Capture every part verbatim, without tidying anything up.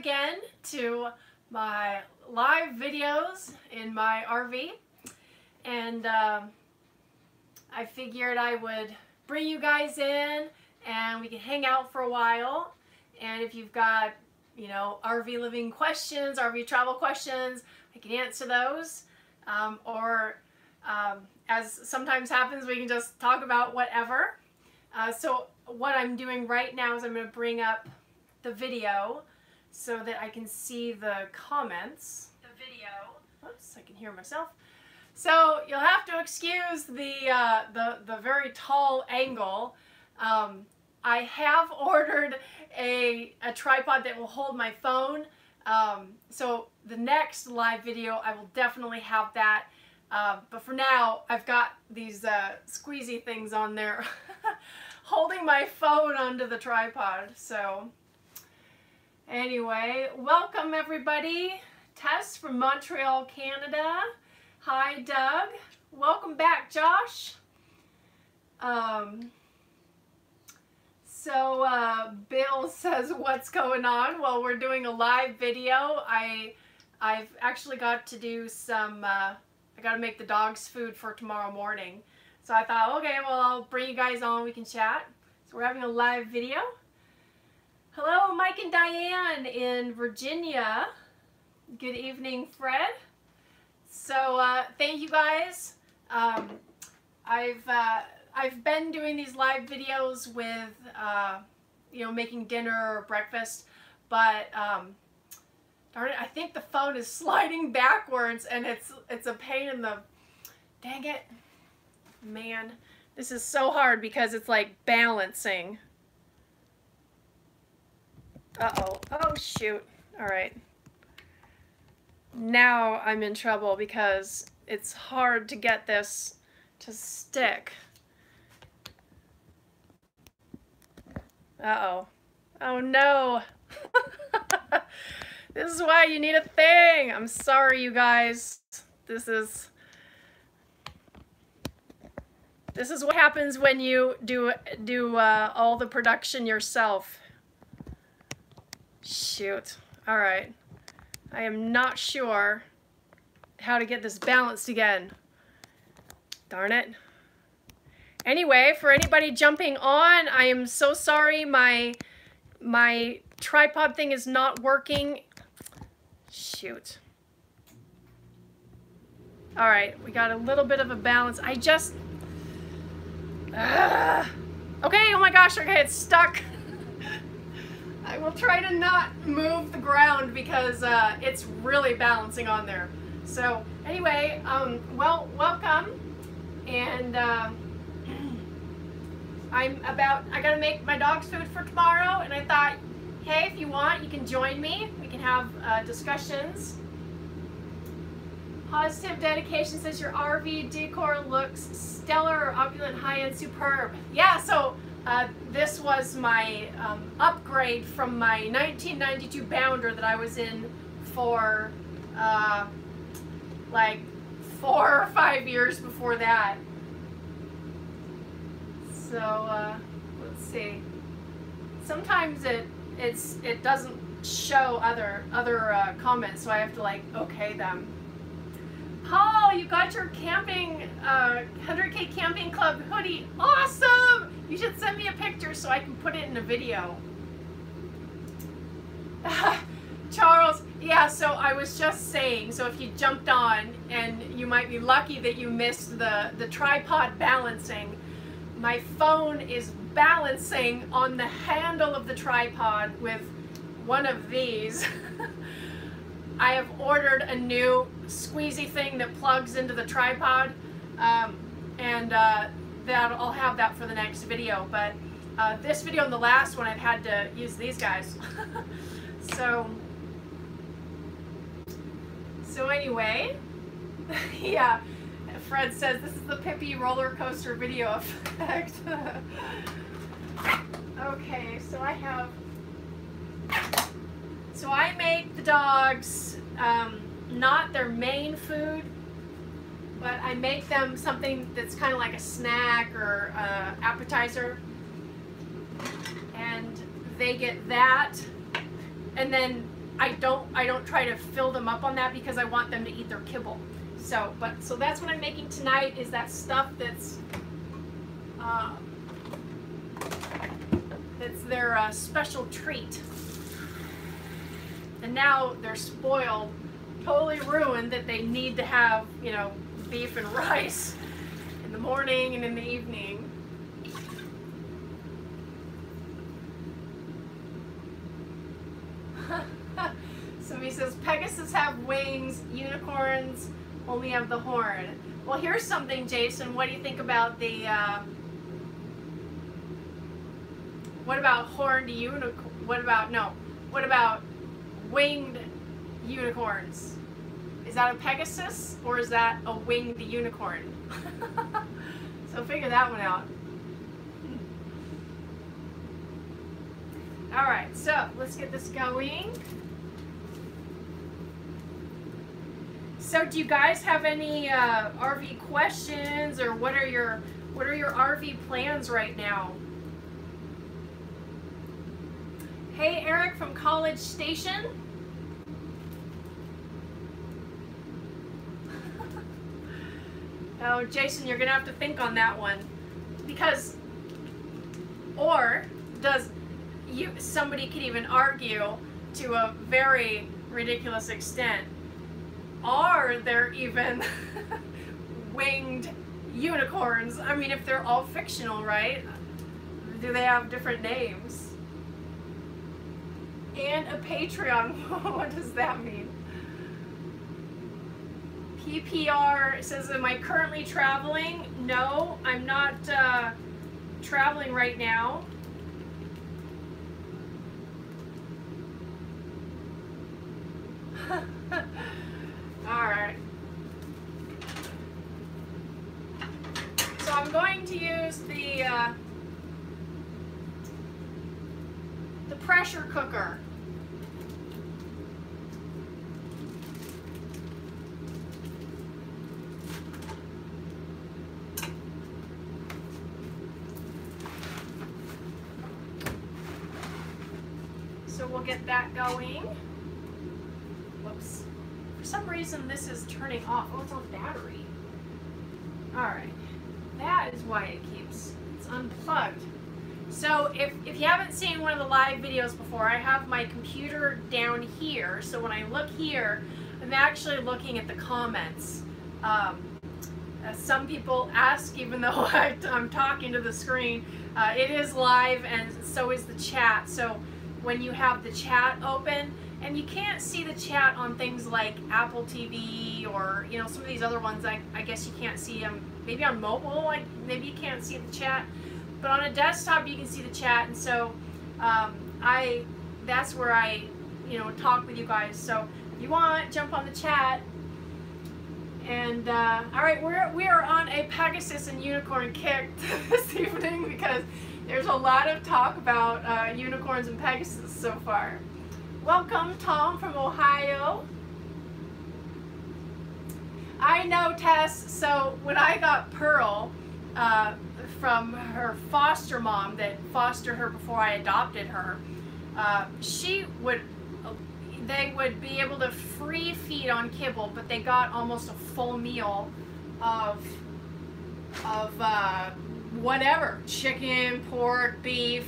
again to my live videos in my R V, and uh, I figured I would bring you guys in and we can hang out for a while. And if you've got, you know, R V living questions, R V travel questions, I can answer those. Um, or um, as sometimes happens, we can just talk about whatever. Uh, so what I'm doing right now is I'm going to bring up the video so that I can see the comments. The video. Oops, I can hear myself. So you'll have to excuse the uh, the, the very tall angle. Um, I have ordered a, a tripod that will hold my phone. Um, so the next live video, I will definitely have that. Uh, but for now, I've got these uh, squeezy things on there holding my phone onto the tripod. So anyway, welcome everybody. Tess from Montreal, Canada. Hi, Doug. Welcome back, Josh. Um, so, uh, Bill says, what's going on? Well, we're doing a live video. I, I've actually got to do some, uh, I got to make the dogs food for tomorrow morning. So I thought, okay, well, I'll bring you guys on. We can chat. So we're having a live video. Hello, Mike and Diane in Virginia. Good evening, Fred. So uh, thank you guys. Um, I've uh, I've been doing these live videos with uh, you know, making dinner or breakfast, but um, darn it, I think the phone is sliding backwards, and it's it's a pain in the dang it, man. This is so hard because it's like balancing. Uh oh. Oh shoot. All right. Now I'm in trouble because it's hard to get this to stick. Uh-oh. Oh no. This is why you need a thing. I'm sorry, you guys. This is This is what happens when you do do uh, all the production yourself. Shoot. All right. I am not sure how to get this balanced again. Darn it. Anyway, for anybody jumping on, I am so sorry my my tripod thing is not working. Shoot. All right, we got a little bit of a balance. I just uh, okay, oh my gosh, okay, it's stuck. I will try to not move the ground because uh, it's really balancing on there. So anyway, um, well, welcome, and uh, I'm about, I gotta make my dog's food for tomorrow, and I thought, hey, if you want, you can join me. We can have uh, discussions. Positive Dedication says your R V decor looks stellar, opulent, high-end, superb. Yeah, so Uh, this was my um, upgrade from my nineteen ninety-two Bounder that I was in for uh, like four or five years before that. So uh, let's see. Sometimes it it's it doesn't show other other uh, comments, so I have to like okay them. Paul, you got your camping uh, one hundred K Camping Club hoodie. Awesome! You should send me a picture so I can put it in a video. Charles, yeah, so I was just saying, so if you jumped on, and you might be lucky that you missed the, the tripod balancing. My phone is balancing on the handle of the tripod with one of these. I have ordered a new squeezy thing that plugs into the tripod, um, and uh, that I'll have that for the next video, but uh, this video and the last one I've had to use these guys. so so anyway, yeah, Fred says this is the Pippi roller coaster video effect. Okay, so I have so I made the dogs um, not their main food, but I make them something that's kind of like a snack or uh, appetizer, and they get that, and then I don't I don't try to fill them up on that because I want them to eat their kibble. So but so that's what I'm making tonight, is that stuff that's uh, that's their uh, special treat. And now they're spoiled, totally ruined, that they need to have, you know, beef and rice in the morning and in the evening. Somebody says, Pegasus have wings, unicorns only have the horn. Well, here's something, Jason. What do you think about the, uh, what about horned unicorn, what about, no, what about winged unicorns? Is that a Pegasus or is that a winged unicorn? So figure that one out. All right, so let's get this going. So do you guys have any uh, R V questions, or what are your what are your R V plans right now? Hey, Eric from College Station. Oh, Jason, you're gonna have to think on that one, because, or does you somebody could even argue to a very ridiculous extent, are there even winged unicorns? I mean, if they're all fictional, right? Do they have different names? And a Patreon. What does that mean? P P R says, am I currently traveling? No, I'm not uh, traveling right now. All right. So I'm going to use the uh, the pressure cooker. Get that going. Whoops. For some reason this is turning off. Oh, it's on battery. Alright. That is why it keeps, it's unplugged. So if, if you haven't seen one of the live videos before, I have my computer down here. So when I look here, I'm actually looking at the comments. Um, uh, some people ask, even though I, I'm talking to the screen, uh, it is live and so is the chat. So when you have the chat open, and you can't see the chat on things like Apple T V or, you know, some of these other ones, I, I guess you can't see them, maybe on mobile, like maybe you can't see the chat, but on a desktop you can see the chat. And so um, I, that's where I, you know, talk with you guys. So if you want, jump on the chat. And uh, all right, we're, we are on a Pegasus and unicorn kick this evening, because there's a lot of talk about uh, unicorns and Pegasus so far. Welcome, Tom from Ohio. I know, Tess, so when I got Pearl uh, from her foster mom that fostered her before I adopted her, uh, she would, they would be able to free feed on kibble, but they got almost a full meal of, of, uh, whatever, chicken, pork, beef,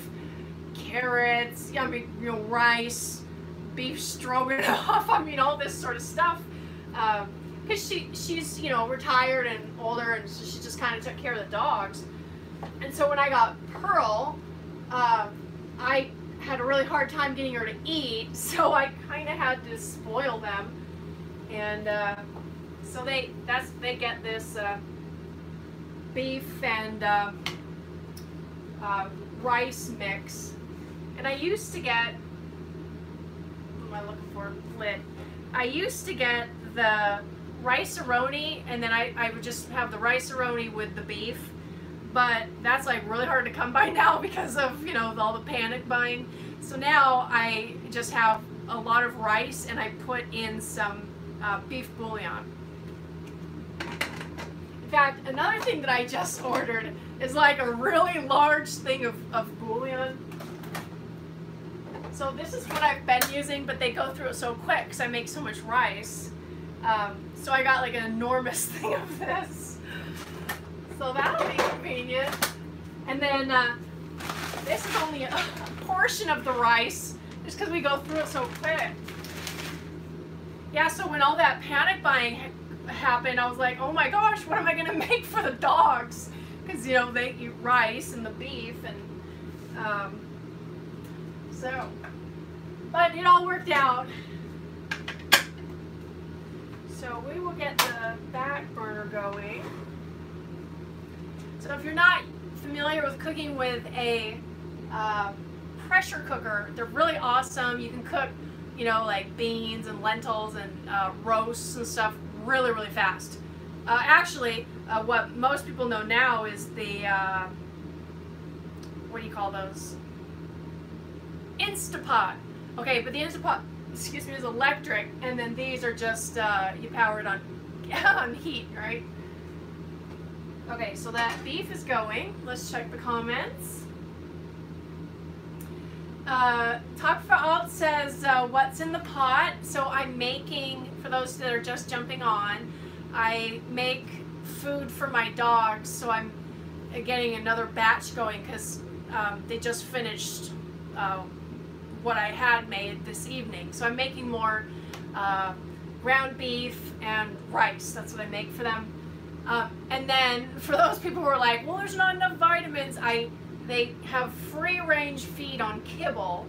carrots, I mean, you know, rice, beef stroganoff, I mean, all this sort of stuff. Because um, she, she's, you know, retired and older, and so she just kind of took care of the dogs. And so when I got Pearl, uh, I had a really hard time getting her to eat, so I kind of had to spoil them. And uh, so they, that's, they get this, uh, beef and uh, uh, rice mix. And I used to get, what am I looking for, lid. I used to get the rice-a-roni, and then I, I would just have the rice-a-roni with the beef, but that's like really hard to come by now because of, you know, all the panic buying. So now I just have a lot of rice and I put in some uh, beef bouillon. In fact, another thing that I just ordered is like a really large thing of, of bouillon. So So this is what I've been using, but they go through it so quick because I make so much rice. Um, so I got like an enormous thing of this. So that'll be convenient. And then uh, this is only a portion of the rice just because we go through it so quick. Yeah, so when all that panic buying ha happened, I was like, oh my gosh, what am I going to make for the dogs? Because, you know, they eat rice and the beef and um, so, but it all worked out. So we will get the back burner going. So if you're not familiar with cooking with a uh, pressure cooker, they're really awesome. You can cook, you know, like beans and lentils and uh, roasts and stuff really, really fast. Uh, actually, uh, what most people know now is the, uh, what do you call those? Instapot. Okay, but the Instapot, excuse me, is electric, and then these are just, uh, you power it on, on heat, right? Okay, so that beef is going. Let's check the comments. Uh, Talk for Alt says, uh, what's in the pot? So I'm making, for those that are just jumping on, I make food for my dogs, so I'm getting another batch going because um, they just finished uh, what I had made this evening. So I'm making more uh, ground beef and rice. That's what I make for them. Um, and then for those people who are like, well, there's not enough vitamins, I they have free range feed on kibble,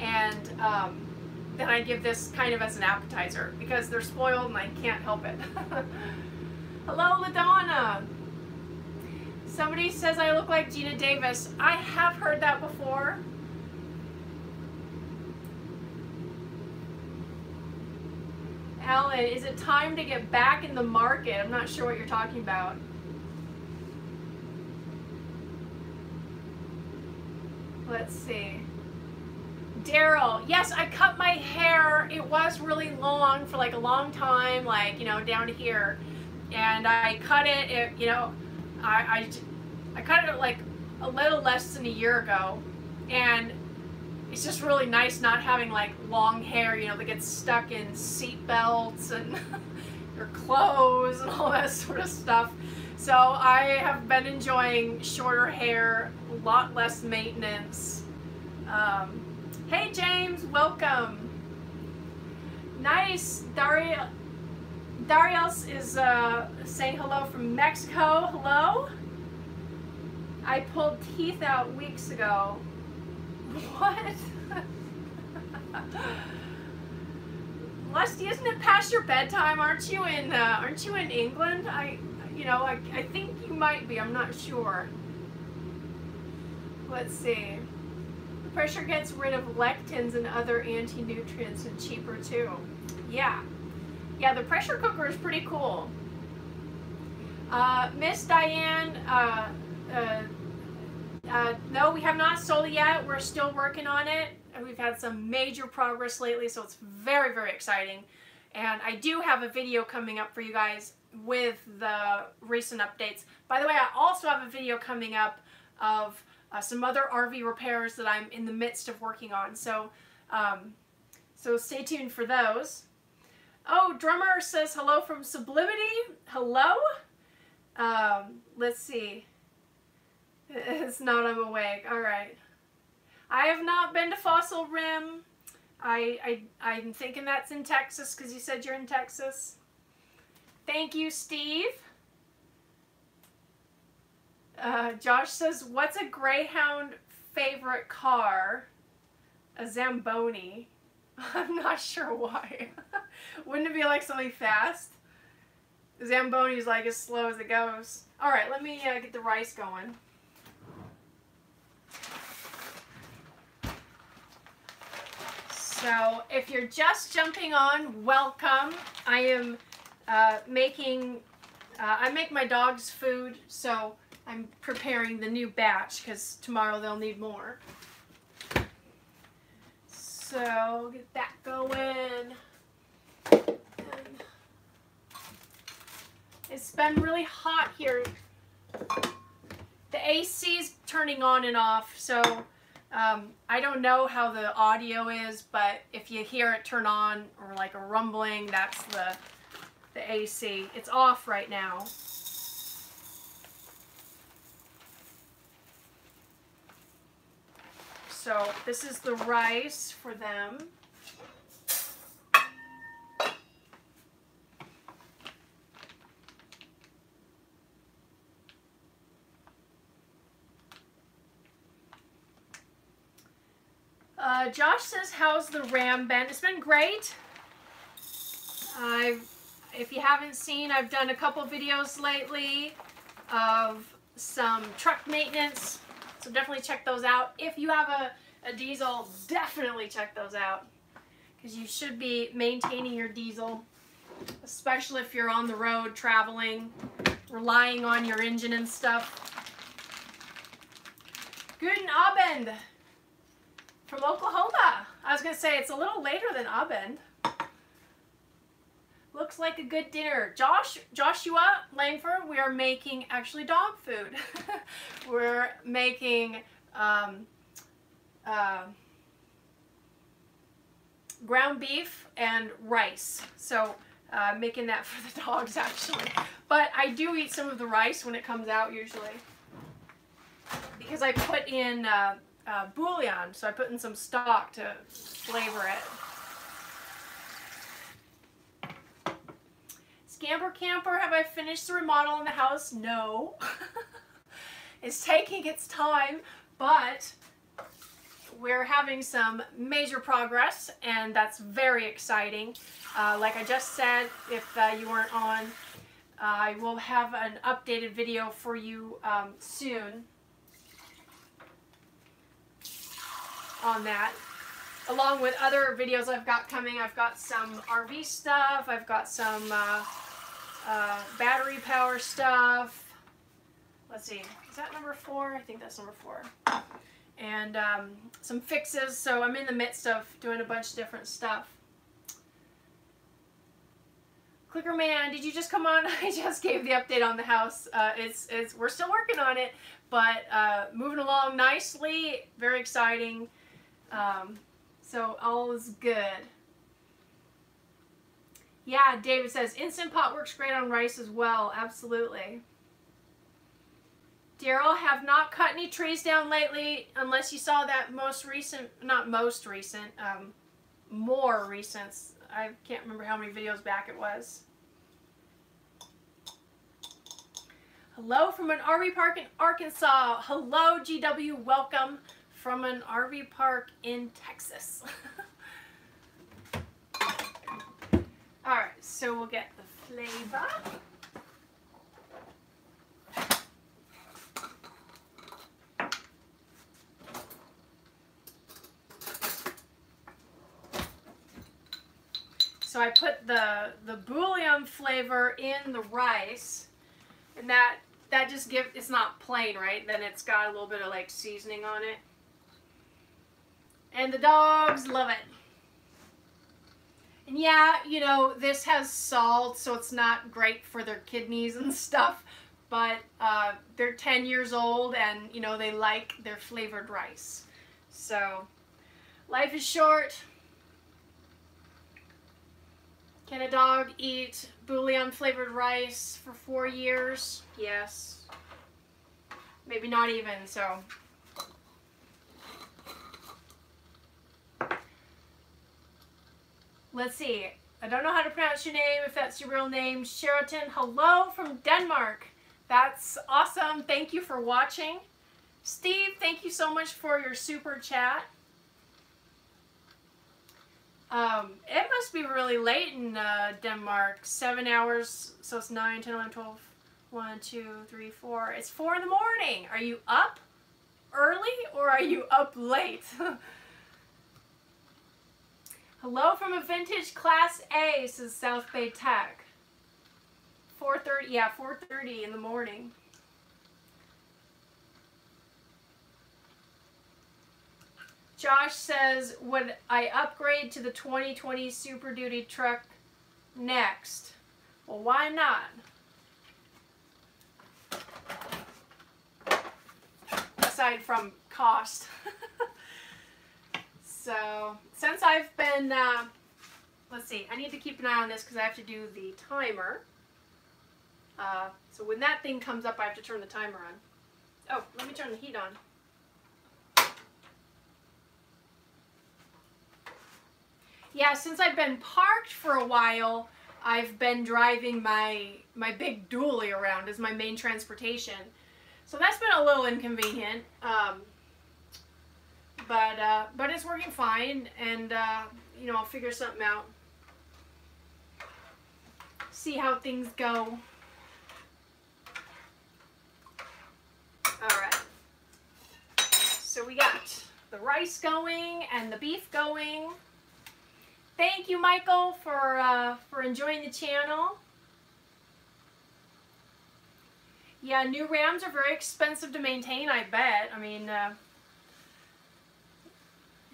and um, then I give this kind of as an appetizer because they're spoiled and I can't help it. Hello, LaDonna. Somebody says I look like Gina Davis. I have heard that before. Ellen, is it time to get back in the market? I'm not sure what you're talking about. Let's see. Daryl, yes, I cut my hair. It was really long for like a long time, like, you know, down to here. And I cut it, it you know, I, I, I cut it like a little less than a year ago. And it's just really nice not having like long hair, you know, that gets stuck in seat belts and your clothes and all that sort of stuff. So I have been enjoying shorter hair, a lot less maintenance. Um, Hey James, welcome. Nice. Daria, Darius is uh, saying hello from Mexico. Hello. I pulled teeth out weeks ago. What? Lusty, isn't it past your bedtime? Aren't you in? Uh, aren't you in England? I, you know, I, I think you might be. I'm not sure. Let's see. Pressure gets rid of lectins and other anti-nutrients and cheaper too. Yeah. Yeah, the pressure cooker is pretty cool. Uh, Miss Diane, uh, uh, uh, no, we have not sold it yet. We're still working on it. We've had some major progress lately, so it's very, very exciting. And I do have a video coming up for you guys with the recent updates. By the way, I also have a video coming up of Uh, some other R V repairs that I'm in the midst of working on, so um, so stay tuned for those. Oh, Drummer says hello from Sublimity. Hello. Um, let's see. It's not I'm awake. All right. I have not been to Fossil Rim. I, I I'm thinking that's in Texas because you said you're in Texas. Thank you, Steve. Uh, Josh says, what's a Greyhound favorite car? A Zamboni. I'm not sure why. Wouldn't it be like something fast? Zamboni's like as slow as it goes. Alright, let me uh, get the rice going. So, if you're just jumping on, welcome. I am uh, making, uh, I make my dog's food, so I'm preparing the new batch because tomorrow they'll need more. So get that going. And it's been really hot here. The A C's turning on and off, so Um, I don't know how the audio is, but if you hear it turn on or like a rumbling, that's the, the A C. It's off right now. So this is the rice for them. Uh, Josh says, how's the RAM been? It's been great. I've, if you haven't seen, I've done a couple videos lately of some truck maintenance. So definitely check those out. If you have a, a diesel, definitely check those out, because you should be maintaining your diesel, especially if you're on the road traveling, relying on your engine and stuff. Guten Abend from Oklahoma. I was gonna say it's a little later than Abend. Looks like a good dinner. Josh, Joshua Langford, we are making actually dog food. We're making um, uh, ground beef and rice. So uh, making that for the dogs actually. But I do eat some of the rice when it comes out usually, because I put in uh, uh, bouillon. So I put in some stock to flavor it. Scamper Camper, have I finished the remodel in the house? No. It's taking its time, but we're having some major progress, and that's very exciting. Uh, like I just said, if uh, you weren't on, uh, I will have an updated video for you um, soon on that, along with other videos I've got coming. I've got some R V stuff, I've got some uh, uh, battery power stuff. Let's see, is that number four? I think that's number four. And um, some fixes, so I'm in the midst of doing a bunch of different stuff. Clicker Man, did you just come on? I just gave the update on the house. Uh, it's, it's, we're still working on it, but uh, moving along nicely, very exciting. Um, So all is good. Yeah, David says, Instant Pot works great on rice as well. Absolutely. Daryl, have not cut any trees down lately, unless you saw that most recent, not most recent, um, more recent. I can't remember how many videos back it was. Hello from an R V park in Arkansas. Hello, G W. Welcome. From an R V park in Texas. Alright, so we'll get the flavor. So I put the, the bouillon flavor in the rice, and that, that just gives, it's not plain, right? Then it's got a little bit of like seasoning on it. And the dogs love it. And yeah, you know, this has salt, so it's not great for their kidneys and stuff, but uh, they're ten years old, and you know, they like their flavored rice. So life is short. Can a dog eat bouillon flavored rice for four years? Yes. Maybe not even, so. Let's see, I don't know how to pronounce your name, if that's your real name. Sheraton, hello from Denmark. That's awesome. Thank you for watching. Steve, thank you so much for your super chat. Um, it must be really late in uh, Denmark. Seven hours, so it's nine, ten, eleven, twelve. one, two, three, four. It's four in the morning. Are you up early or are you up late? Hello from a vintage Class A, says South Bay Tech. four thirty, yeah, four thirty in the morning. Josh says, would I upgrade to the twenty twenty Super Duty truck next? Well, why not? Aside from cost. So since I've been, uh, let's see, I need to keep an eye on this because I have to do the timer. Uh, so when that thing comes up, I have to turn the timer on. Oh, let me turn the heat on. Yeah, since I've been parked for a while, I've been driving my, my big dually around as my main transportation. So that's been a little inconvenient, um, but, uh, but it's working fine, and, uh, you know, I'll figure something out. See how things go. Alright, so we got the rice going and the beef going. Thank you, Michael, for, uh, for enjoying the channel. Yeah, new rams are very expensive to maintain, I bet. I mean, uh,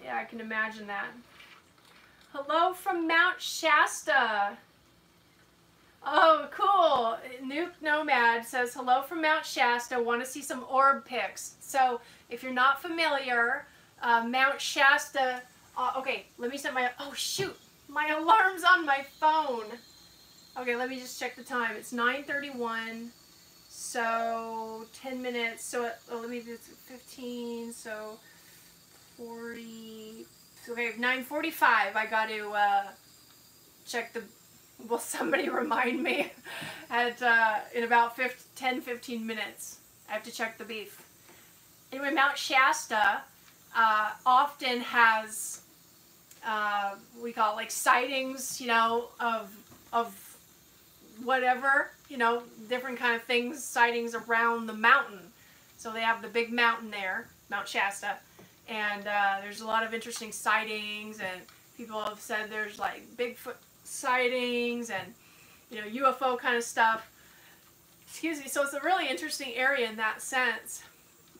yeah, I can imagine that. Hello from Mount Shasta. Oh, cool. Nuke Nomad says, hello from Mount Shasta. Want to see some orb pics. So if you're not familiar, uh, Mount Shasta... Uh, okay, let me set my... Oh, shoot! My alarm's on my phone! Okay, let me just check the time. It's nine thirty-one, so ten minutes, so it, oh, let me do fifteen, so forty... Okay, nine forty-five, I got to uh, check the... Will somebody remind me at uh, in about ten to fifteen minutes. I have to check the beef. Anyway, Mount Shasta uh, often has... Uh, we call it like sightings, you know, of, of whatever, you know, different kind of things, sightings around the mountain. So they have the big mountain there, Mount Shasta, and uh, there's a lot of interesting sightings, and people have said there's like Bigfoot sightings and, you know, U F O kind of stuff. Excuse me. So it's a really interesting area in that sense.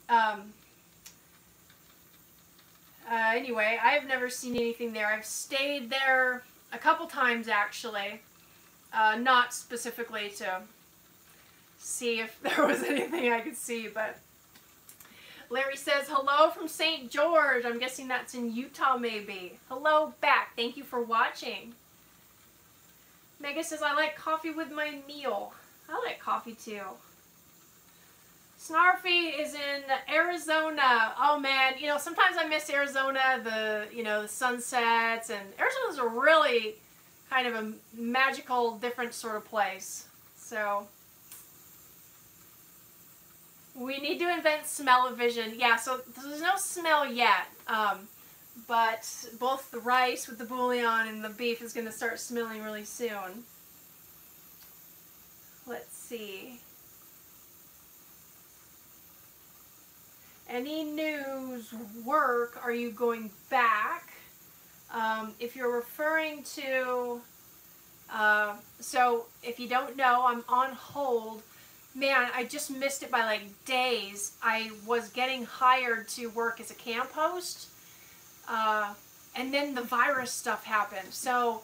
Um, Uh, anyway, I've never seen anything there. I've stayed there a couple times, actually. Uh, not specifically to see if there was anything I could see, but... Larry says, hello from Saint George. I'm guessing that's in Utah, maybe. Hello back. Thank you for watching. Mega says, I like coffee with my meal. I like coffee, too. Snarfy is in Arizona. Oh man, you know, sometimes I miss Arizona, the, you know, the sunsets, and Arizona's a really kind of a magical, different sort of place. So, we need to invent smell-o-vision. Yeah, so there's no smell yet, um, but both the rice with the bouillon and the beef is going to start smelling really soon. Let's see. Any news work, are you going back? Um, if you're referring to, uh, so if you don't know, I'm on hold. Man, I just missed it by like days. I was getting hired to work as a camp host. Uh, and then the virus stuff happened. So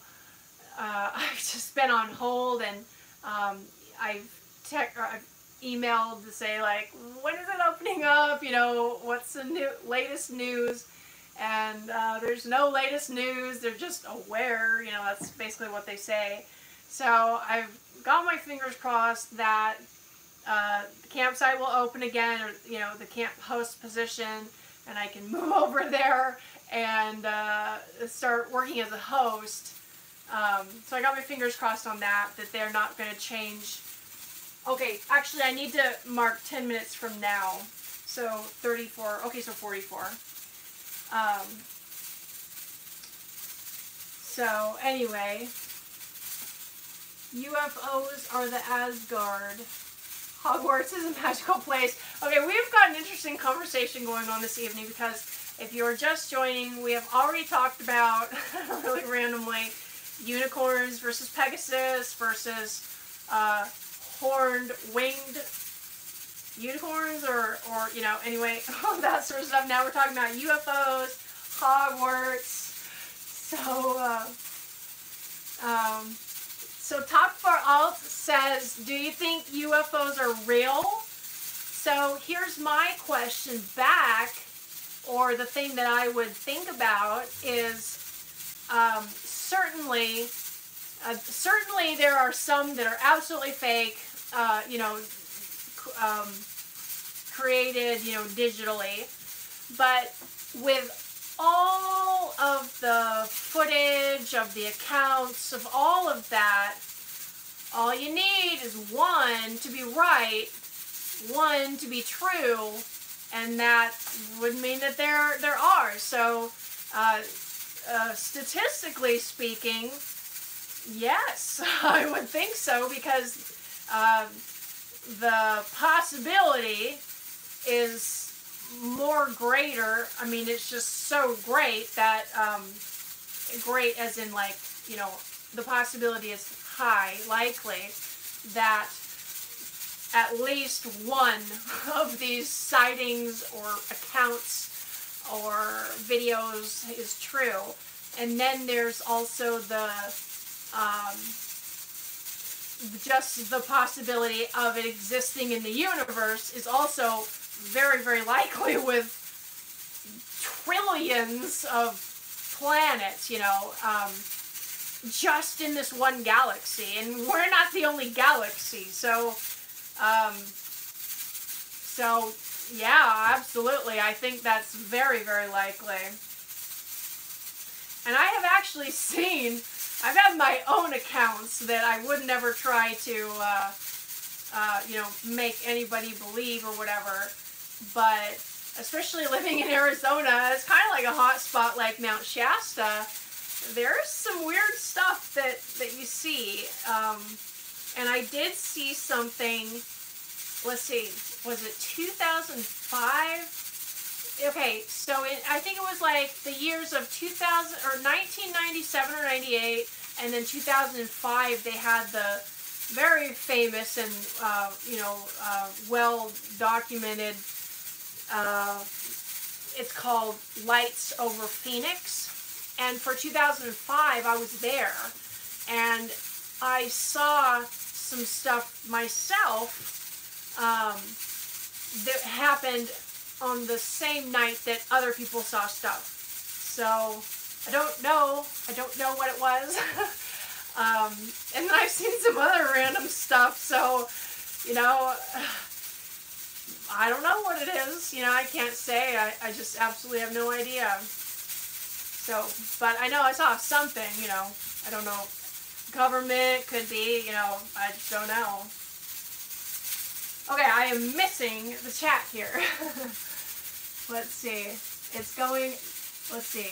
uh, I've just been on hold, and um, I've tech, or I've emailed to say, like, when is it opening up, you know, what's the new latest news, and uh, there's no latest news, they're just aware, you know, that's basically what they say. So I've got my fingers crossed that uh, the campsite will open again, or, you know, the camp host position, and I can move over there and uh, start working as a host. Um, so I got my fingers crossed on that, that they're not going to change. Okay, actually I need to mark ten minutes from now, so thirty-four, okay, so forty-four. Um, so anyway, U F Os are the Asgard. Hogwarts is a magical place. Okay, we've got an interesting conversation going on this evening, because if you're just joining, we have already talked about, really randomly, unicorns versus Pegasus versus... Uh, horned, winged unicorns, or, or, you know, anyway, all that sort of stuff. Now we're talking about U F Os, Hogwarts, so, uh, um, so Talk for Alt says, do you think U F Os are real? So here's my question back, or the thing that I would think about is um, certainly, uh, certainly there are some that are absolutely fake, uh, you know, um, created, you know, digitally, but with all of the footage of the accounts of all of that, all you need is one to be right, one to be true, and that would mean that there there are. So, uh, uh, statistically speaking, yes, I would think so, because uh, the possibility is more greater. I mean, it's just so great that, um, great as in like, you know, the possibility is high, likely, that at least one of these sightings or accounts or videos is true. And then there's also the, um, just the possibility of it existing in the universe is also very, very likely with trillions of planets, you know, um, just in this one galaxy. And we're not the only galaxy. So, um, so yeah, absolutely. I think that's very, very likely. And I have actually seen, I've had my own accounts that I would never try to, uh, uh, you know, make anybody believe or whatever. But especially living in Arizona, it's kind of like a hot spot like Mount Shasta. There's some weird stuff that, that you see. Um, and I did see something, let's see, was it two thousand five? Okay, so it, I think it was like the years of two thousand, or nineteen ninety-seven or ninety-eight, and then two thousand five, they had the very famous and, uh, you know, uh, well-documented, uh, it's called Lights Over Phoenix. And for two thousand five, I was there, and I saw some stuff myself um, that happened on the same night that other people saw stuff. So, I don't know. I don't know what it was. um, and then I've seen some other random stuff, so, you know, I don't know what it is. You know, I can't say. I, I just absolutely have no idea. So, but I know I saw something, you know. I don't know. Government could be, you know, I just don't know. Okay, I am missing the chat here. Let's see. It's going, let's see.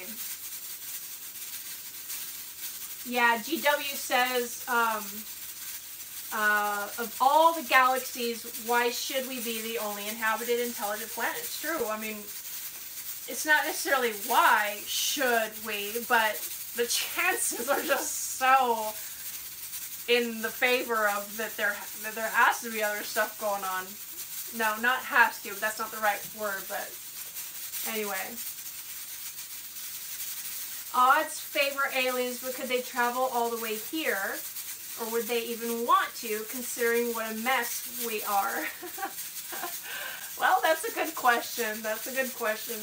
Yeah, G W says, um, uh, of all the galaxies, why should we be the only inhabited intelligent planet? It's true. I mean, it's not necessarily why should we, but the chances are just so in the favor of that there that there has to be other stuff going on. No, not has to, that's not the right word, but anyway. Odds favor aliens, but could they travel all the way here? Or would they even want to, considering what a mess we are? Well, that's a good question. That's a good question.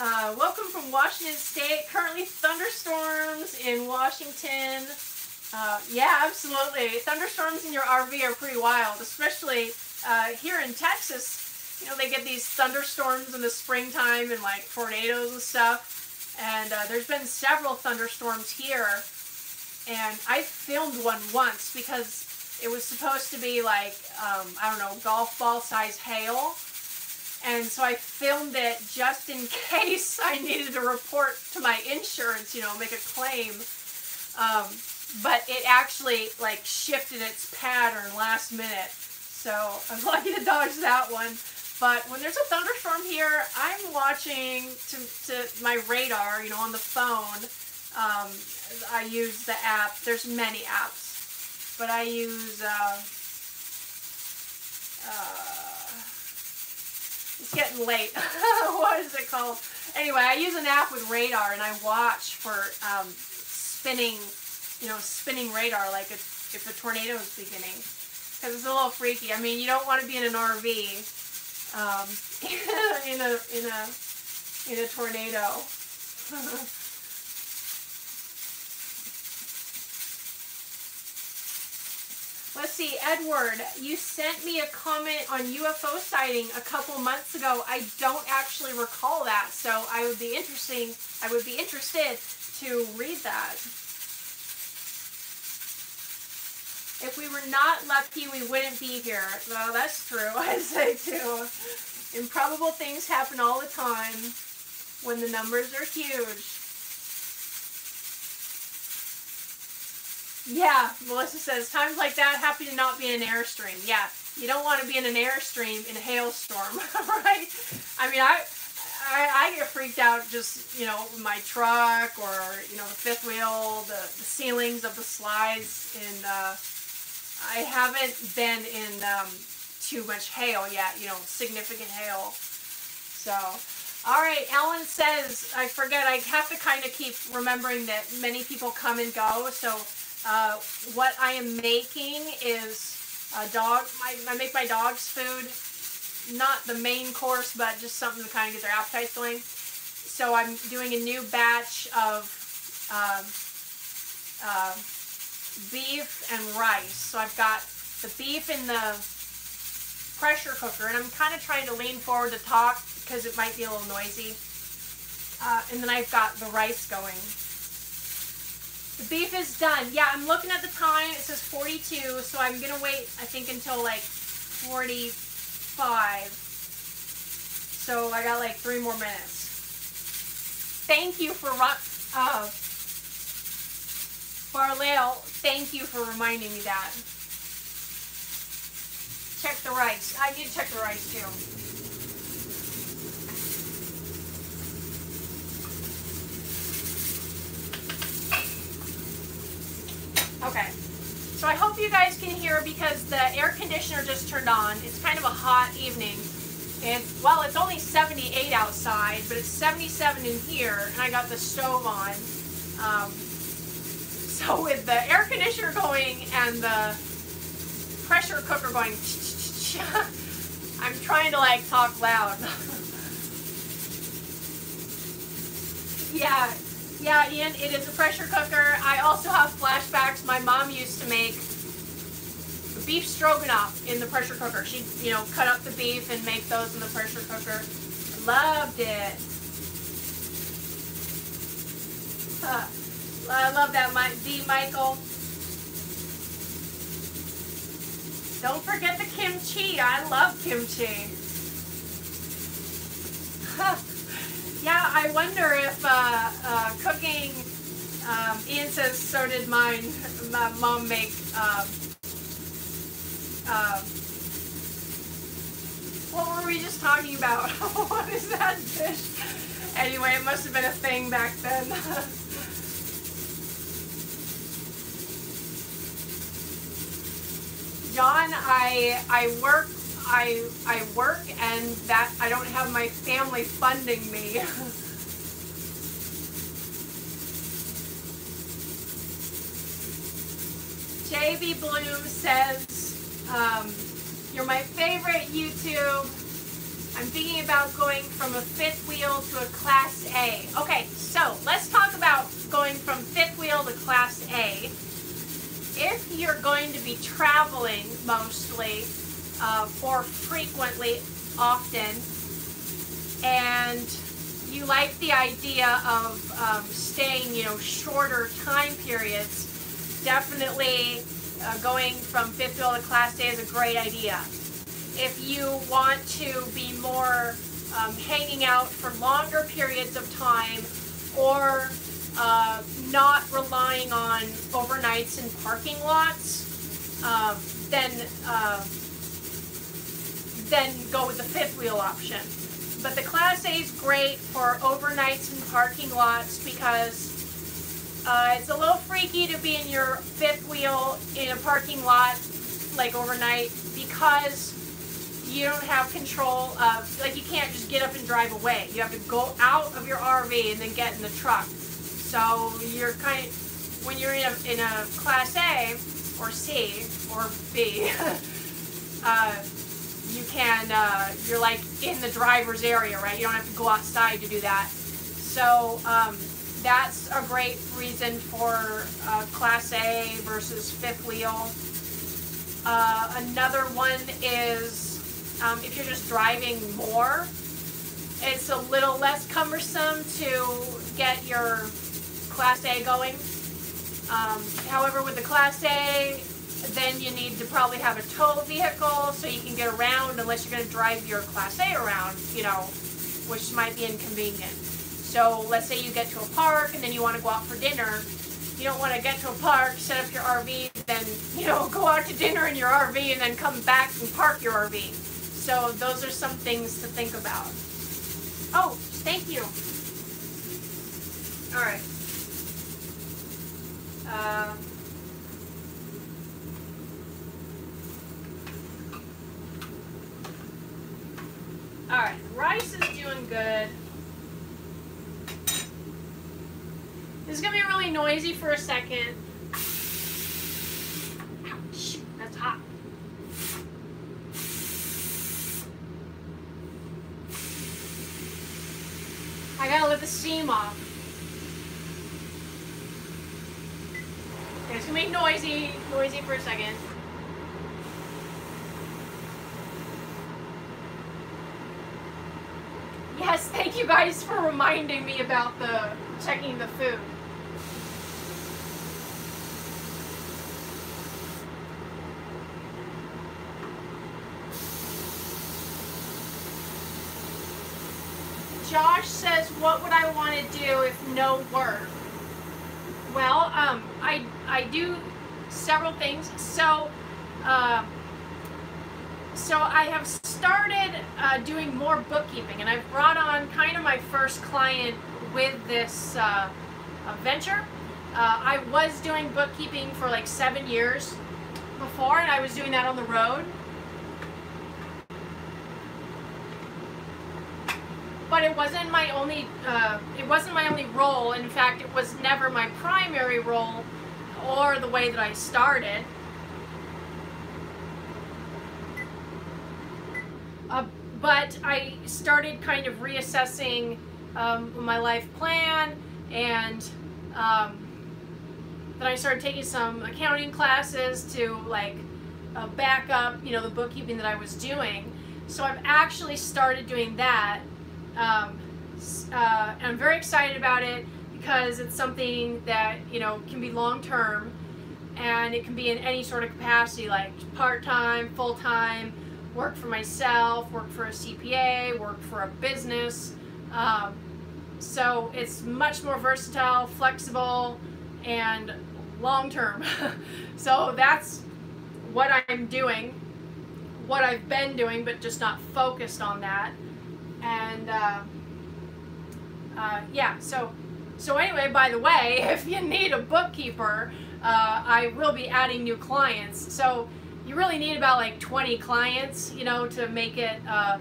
Uh, welcome from Washington State. Currently thunderstorms in Washington. Uh, yeah, absolutely. Thunderstorms in your R V are pretty wild, especially uh, here in Texas. You know, they get these thunderstorms in the springtime and like tornadoes and stuff. And uh, there's been several thunderstorms here. And I filmed one once because it was supposed to be like, um, I don't know, golf ball size hail. And so I filmed it just in case I needed to report to my insurance, you know, make a claim. Um, but it actually, like, shifted its pattern last minute. So I'm lucky to dodge that one. But when there's a thunderstorm here, I'm watching to, to my radar, you know, on the phone. Um, I use the app. There's many apps. But I use... Uh, uh, It's getting late. What is it called? Anyway, I use an app with radar, and I watch for um, spinning, you know, spinning radar, like if, if a tornado is beginning, because it's a little freaky. I mean, you don't want to be in an R V um, in a in a in a tornado. Let's see, Edward, you sent me a comment on U F O sighting a couple months ago. I don't actually recall that, so I would be interesting. I would be interested to read that. If we were not lucky, we wouldn't be here. Well, that's true, I'd say too. Improbable things happen all the time when the numbers are huge. Yeah, Melissa says, times like that, happy to not be in an Airstream. Yeah, you don't want to be in an Airstream in a hailstorm, right? I mean, I, I I get freaked out just, you know, my truck or, you know, the fifth wheel, the, the ceilings of the slides. And uh, I haven't been in um, too much hail yet, you know, significant hail. So... All right, Ellen says, I forget, I have to kind of keep remembering that many people come and go. So uh, what I am making is a dog, I, I make my dog's food, not the main course, but just something to kind of get their appetites going. So I'm doing a new batch of uh, uh, beef and rice. So I've got the beef in the pressure cooker, and I'm kind of trying to lean forward to talk, because it might be a little noisy. Uh, and then I've got the rice going. The beef is done. Yeah, I'm looking at the time. It says forty-two, so I'm going to wait, I think, until like forty-five. So I got like three more minutes. Thank you for... Uh, Barlale, thank you for reminding me that. Check the rice. I need to check the rice, too. Okay, so I hope you guys can hear because the air conditioner just turned on. It's kind of a hot evening. And, well, it's only seventy-eight outside, but it's seventy-seven in here, and I got the stove on. Um, so with the air conditioner going and the pressure cooker going, I'm trying to, like, talk loud. Yeah. Yeah, Ian, it is a pressure cooker. I also have flashbacks. My mom used to make beef stroganoff in the pressure cooker. She'd, you know, cut up the beef and make those in the pressure cooker. Loved it. Huh. I love that, my, D. Michael. Don't forget the kimchi. I love kimchi. Huh. Yeah, I wonder if uh, uh, cooking, um, Ian says, so did mine, my mom make, um, uh, what were we just talking about? What is that dish? Anyway, it must have been a thing back then. John, I, I work. I, I work and that I don't have my family funding me. J B Bloom says, um, you're my favorite YouTube. I'm thinking about going from a fifth wheel to a Class A. Okay, so let's talk about going from fifth wheel to Class A. If you're going to be traveling mostly, Uh, or frequently, often, and you like the idea of um, staying, you know, shorter time periods, definitely uh, going from fifth wheel to Class A is a great idea. If you want to be more um, hanging out for longer periods of time, or uh, not relying on overnights in parking lots, uh, then uh, then go with the fifth wheel option. But the Class A is great for overnights in parking lots because uh, it's a little freaky to be in your fifth wheel in a parking lot like overnight because you don't have control of, like you can't just get up and drive away. You have to go out of your R V and then get in the truck. So you're kind of, when you're in a, in a Class A or C or B, uh, you can, uh, you're like in the driver's area, right? You don't have to go outside to do that. So um, that's a great reason for uh, Class A versus fifth wheel. Uh, another one is um, if you're just driving more, it's a little less cumbersome to get your Class A going. Um, however, with the Class A, then you need to probably have a tow vehicle so you can get around, unless you're going to drive your Class A around, you know, which might be inconvenient. So let's say you get to a park and then you want to go out for dinner. You don't want to get to a park, set up your R V, then, you know, go out to dinner in your R V and then come back and park your R V. So those are some things to think about. Oh, thank you. All right. Uh, All right, rice is doing good. This is gonna be really noisy for a second. Ouch, that's hot. I gotta let the steam off. Okay, it's gonna be noisy, noisy for a second. Yes, thank you guys for reminding me about the checking the food. Josh says, what would I want to do if no work? Well, um, I, I do several things. So, uh, so I have started uh, doing more bookkeeping, and I've brought on kind of my first client with this uh, venture. Uh, I was doing bookkeeping for like seven years before, and I was doing that on the road. But it wasn't my only, uh, it wasn't my only role. In fact, it was never my primary role or the way that I started. Uh, but I started kind of reassessing um, my life plan, and um, then I started taking some accounting classes to like uh, back up, you know, the bookkeeping that I was doing. So I've actually started doing that, um, uh, and I'm very excited about it because it's something that, you know, can be long-term, and it can be in any sort of capacity, like part-time, full-time, work for myself, work for a C P A, work for a business. Um, so it's much more versatile, flexible, and long-term. So that's what I'm doing, what I've been doing, but just not focused on that. And uh, uh, yeah, so, so anyway, by the way, if you need a bookkeeper, uh, I will be adding new clients. So you really need about like twenty clients, you know, to make it uh,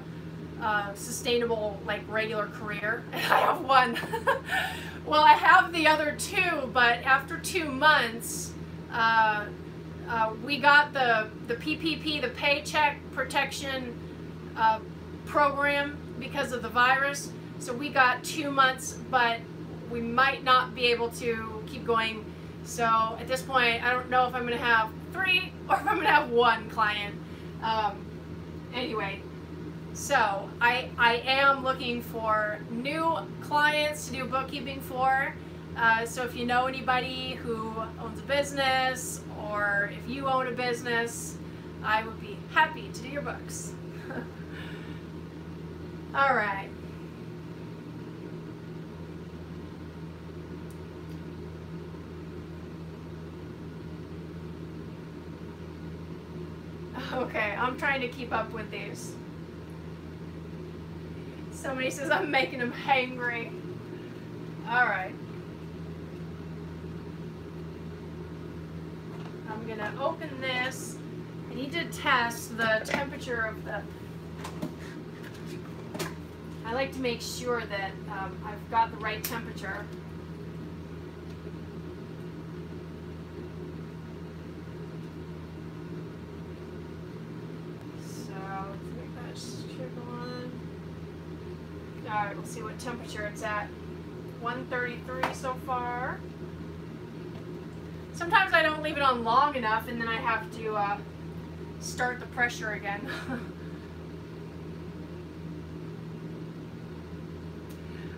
uh, sustainable, like regular career. And I have one. Well, I have the other two, but after two months, uh, uh, we got the the P P P, the Paycheck Protection uh, Program, because of the virus. So we got two months, but we might not be able to keep going. So at this point, I don't know if I'm going to have three or if I'm gonna have one client. Um, anyway, so I, I am looking for new clients to do bookkeeping for. Uh, so if you know anybody who owns a business, or if you own a business, I would be happy to do your books. All right. Okay, I'm trying to keep up with these. Somebody says I'm making them hangry. All right. I'm gonna open this. I need to test the temperature of the... I like to make sure that um, I've got the right temperature. on. Alright, we'll see what temperature it's at. one thirty-three so far. Sometimes I don't leave it on long enough and then I have to uh, start the pressure again.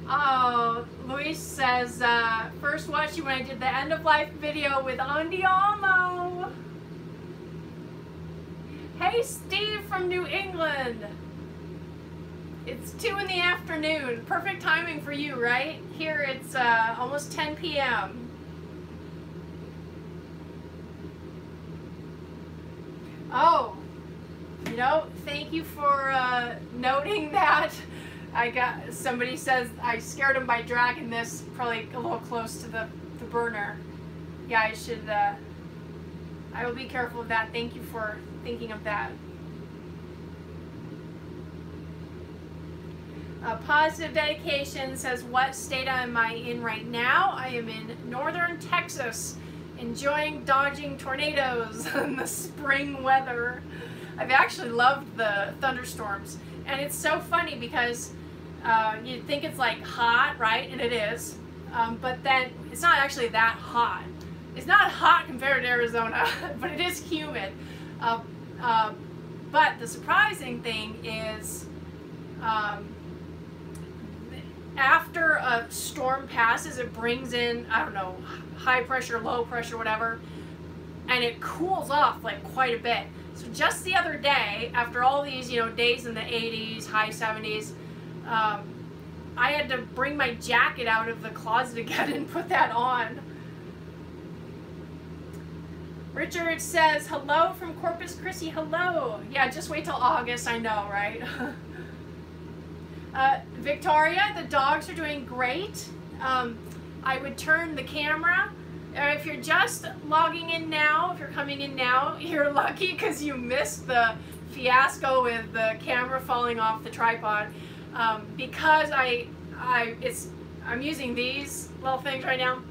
Oh, Luis says, uh, first watched you when I did the end of life video with Andiamo. Hey, Steve from New England. It's two in the afternoon. Perfect timing for you, right? Here it's uh, almost ten P M Oh, you know, thank you for uh, noting that. I got, somebody says I scared him by dragging this probably a little close to the, the burner. Yeah, I should, uh, I will be careful of that. Thank you for thinking of that. Uh, Positive Dedication says, what state am I in right now? I am in northern Texas, enjoying dodging tornadoes and the spring weather. I've actually loved the thunderstorms. And it's so funny because uh, you'd think it's like hot, right? And it is. Um, but then it's not actually that hot. It's not hot compared to Arizona, but it is humid. Uh, uh, but the surprising thing is, um, after a storm passes, it brings in, I don't know, high pressure, low pressure, whatever, and it cools off like quite a bit. So just the other day, after all these, you know, days in the eighties, high seventies, um, I had to bring my jacket out of the closet again and put that on. Richard says, hello from Corpus Christi, hello. Yeah, just wait till August, I know, right? uh, Victoria, the dogs are doing great. Um, I would turn the camera. If you're just logging in now, if you're coming in now, you're lucky because you missed the fiasco with the camera falling off the tripod. Um, because I, I, it's, I'm using these little things right now.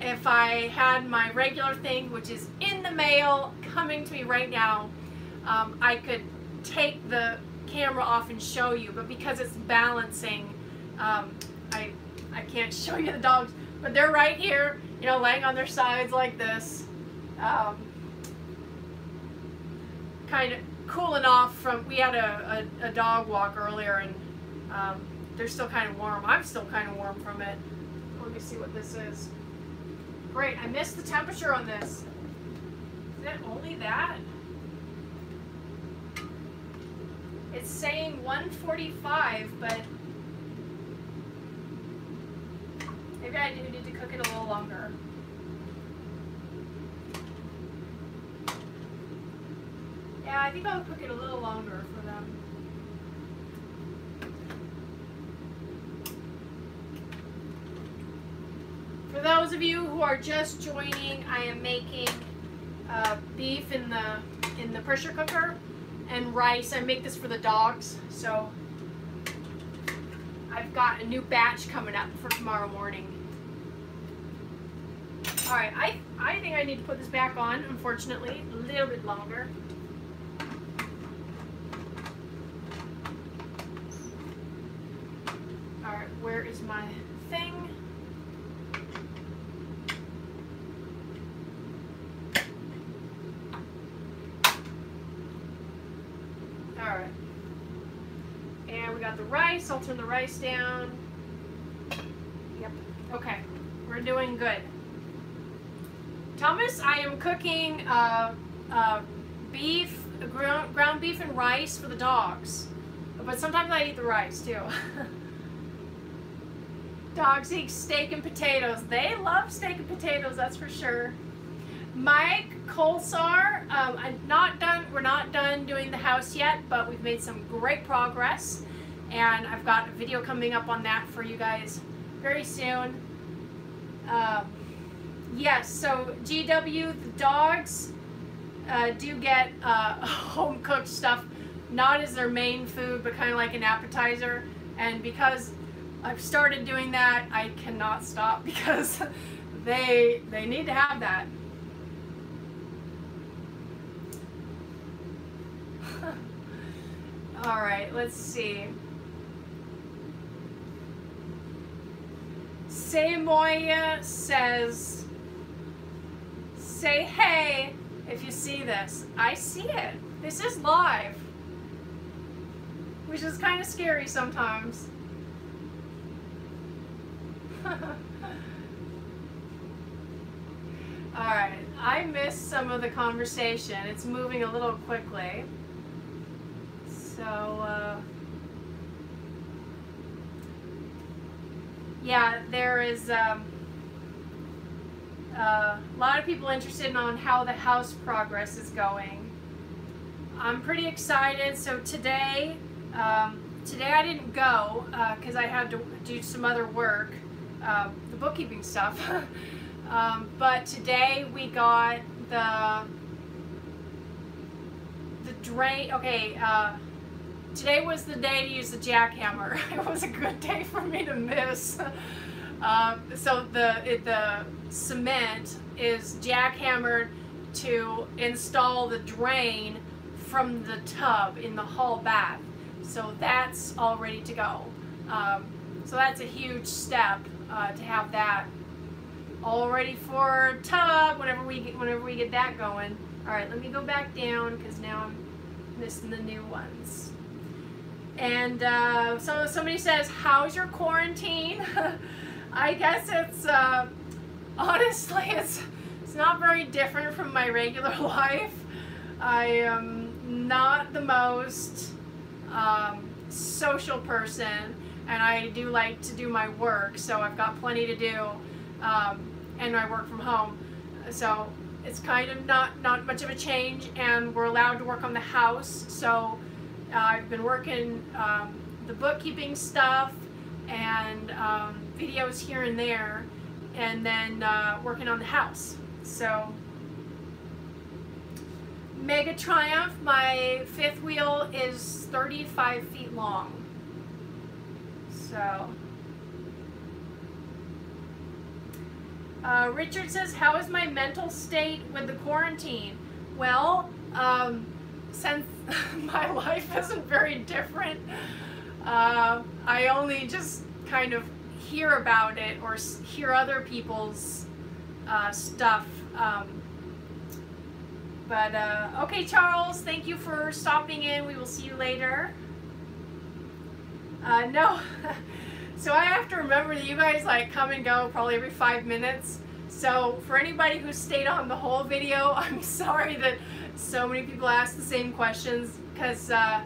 If I had my regular thing, which is in the mail, coming to me right now, um, I could take the camera off and show you. But because it's balancing, um, I, I can't show you the dogs. But they're right here, you know, laying on their sides like this, um, kind of cooling off from, we had a, a, a dog walk earlier and um, they're still kind of warm. I'm still kind of warm from it. Let me see what this is. Great, I missed the temperature on this. Is it only that? It's saying one forty-five, but maybe I do need to cook it a little longer. Yeah, I think I'll cook it a little longer for them. For those of you who are just joining, I am making uh, beef in the in the pressure cooker and rice. I make this for the dogs, so I've got a new batch coming up for tomorrow morning. All right, I, I think I need to put this back on, unfortunately, a little bit longer. All right, where is my thing? All right. And we got the rice. I'll turn the rice down. Yep. Okay. We're doing good. Thomas, I am cooking uh, uh, beef, ground, ground beef and rice for the dogs. But sometimes I eat the rice too. Dogs eat steak and potatoes. They love steak and potatoes, that's for sure. Mike, coleslaw. Um, I'm not done. We're not done doing the house yet, but we've made some great progress, and I've got a video coming up on that for you guys very soon. Um, yes, so G W, the dogs uh, do get uh, home cooked stuff, not as their main food, but kind of like an appetizer. And because I've started doing that, I cannot stop because they they need to have that. All right, let's see. Samoya says, say hey if you see this. I see it. This is live, which is kind of scary sometimes. All right, I missed some of the conversation. It's moving a little quickly. So, uh, yeah, there is um, uh, a lot of people interested in on how the house progress is going. I'm pretty excited. So today, um, today I didn't go because uh, I had to do some other work, uh, the bookkeeping stuff. um, but today we got the the drain. Okay. Uh, Today was the day to use the jackhammer. It was a good day for me to miss. Um, so the it, the cement is jackhammered to install the drain from the tub in the hall bath. So that's all ready to go. Um, so that's a huge step uh, to have that all ready for tub whenever we get, whenever we get that going. All right, let me go back down because now I'm missing the new ones. And uh, so somebody says, how's your quarantine? I guess it's, uh, honestly, it's, it's not very different from my regular life. I am not the most um, social person, and I do like to do my work, so I've got plenty to do, um, and I work from home. So it's kind of not, not much of a change, and we're allowed to work on the house, so Uh, I've been working um, the bookkeeping stuff and um, videos here and there, and then uh, working on the house. So Mega Triumph, my fifth wheel is thirty-five feet long. So uh, Richard says, how is my mental state with the quarantine? Well, um, since my life isn't very different, uh, I only just kind of hear about it or hear other people's uh, stuff. Um, but uh, okay, Charles, thank you for stopping in. We will see you later. Uh, no, so I have to remember that you guys like come and go probably every five minutes. So for anybody who stayed on the whole video, I'm sorry that so many people ask the same questions, because uh,